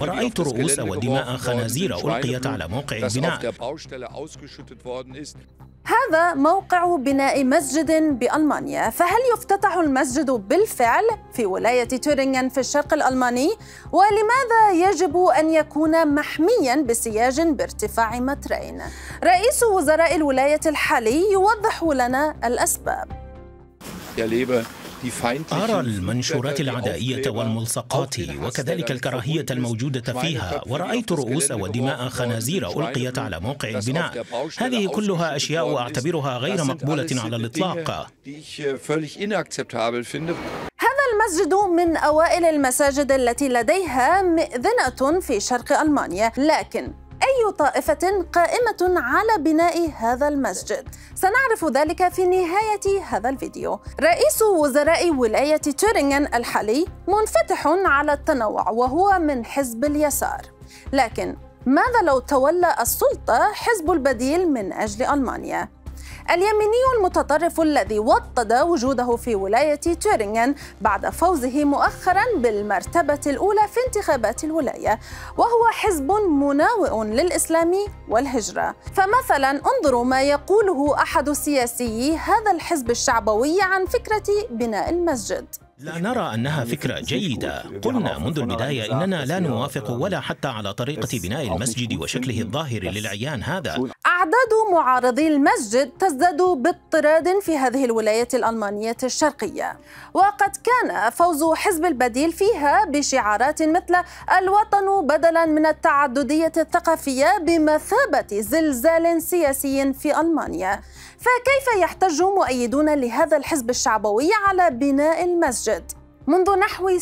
ورأيت رؤوس ودماء خنازير ألقيت على موقع البناء. هذا موقع بناء مسجد بألمانيا، فهل يفتتح المسجد بالفعل في ولاية تورينغن في الشرق الألماني؟ ولماذا يجب أن يكون محمياً بسياج بارتفاع مترين؟ رئيس وزراء الولاية الحالي يوضح لنا الأسباب. أرى المنشورات العدائية والملصقات وكذلك الكراهية الموجودة فيها، ورأيت رؤوس ودماء خنازير ألقيت على موقع البناء. هذه كلها أشياء أعتبرها غير مقبولة على الإطلاق. المسجد من أوائل المساجد التي لديها مئذنة في شرق ألمانيا، لكن أي طائفة قائمة على بناء هذا المسجد؟ سنعرف ذلك في نهاية هذا الفيديو. رئيس وزراء ولاية تورينغن الحالي منفتح على التنوع وهو من حزب اليسار، لكن ماذا لو تولى السلطة حزب البديل من أجل ألمانيا؟ اليميني المتطرف الذي وطد وجوده في ولاية تورينغن بعد فوزه مؤخراً بالمرتبة الأولى في انتخابات الولاية، وهو حزب مناوئ للإسلام والهجرة. فمثلاً انظروا ما يقوله أحد سياسيي هذا الحزب الشعبوي عن فكرة بناء المسجد. لا نرى أنها فكرة جيدة. قلنا منذ البداية إننا لا نوافق ولا حتى على طريقة بناء المسجد وشكله الظاهر للعيان هذا. أعداد معارضي المسجد تزداد باضطراد في هذه الولاية الألمانية الشرقية، وقد كان فوز حزب البديل فيها بشعارات مثل الوطن بدلا من التعددية الثقافية بمثابة زلزال سياسي في ألمانيا. فكيف يحتج مؤيدون لهذا الحزب الشعبوي على بناء المسجد؟ منذ نحو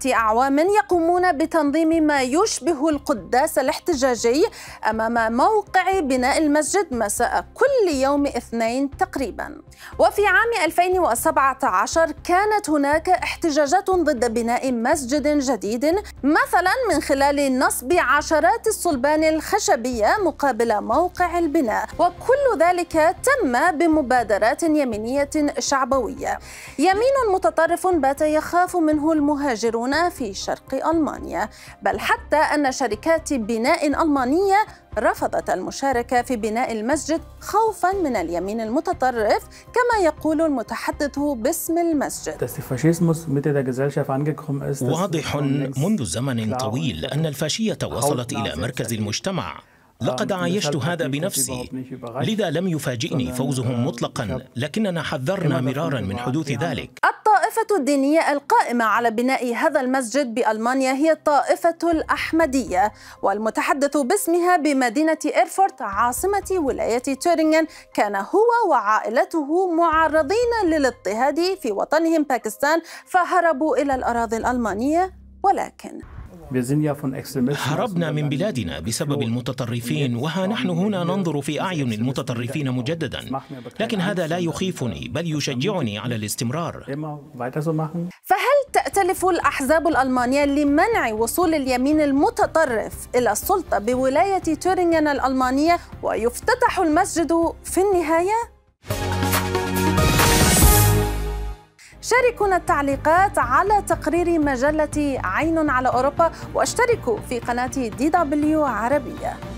7 أعوام يقومون بتنظيم ما يشبه القداس الاحتجاجي أمام موقع بناء المسجد مساء كل يوم اثنين تقريبا. وفي عام 2017 كانت هناك احتجاجات ضد بناء مسجد جديد، مثلا من خلال نصب عشرات الصلبان الخشبية مقابل موقع البناء، وكل ذلك تم بمبادرات يمينية شعبوية. يمين متطرف بات يخاف منه المهاجرون في شرق ألمانيا، بل حتى أن شركات بناء ألمانية رفضت المشاركة في بناء المسجد خوفاً من اليمين المتطرف، كما يقول المتحدث باسم المسجد. واضح منذ زمن طويل أن الفاشية وصلت إلى مركز المجتمع. لقد عايشت هذا بنفسي، لذا لم يفاجئني فوزهم مطلقاً، لكننا حذرنا مراراً من حدوث ذلك. الطائفة الدينية القائمة على بناء هذا المسجد بألمانيا هي الطائفة الأحمدية، والمتحدث باسمها بمدينة إيرفورت عاصمة ولاية تورينغن كان هو وعائلته معرضين للاضطهاد في وطنهم باكستان، فهربوا إلى الأراضي الألمانية. ولكن هربنا من بلادنا بسبب المتطرفين، وها نحن هنا ننظر في أعين المتطرفين مجددا، لكن هذا لا يخيفني بل يشجعني على الاستمرار. فهل تأتلف الأحزاب الألمانية لمنع وصول اليمين المتطرف إلى السلطة بولاية تورينغن الألمانية ويفتتح المسجد في النهاية؟ شاركونا التعليقات على تقرير مجلة عينٌ على أوروبا، واشتركوا في قناة DW عربية.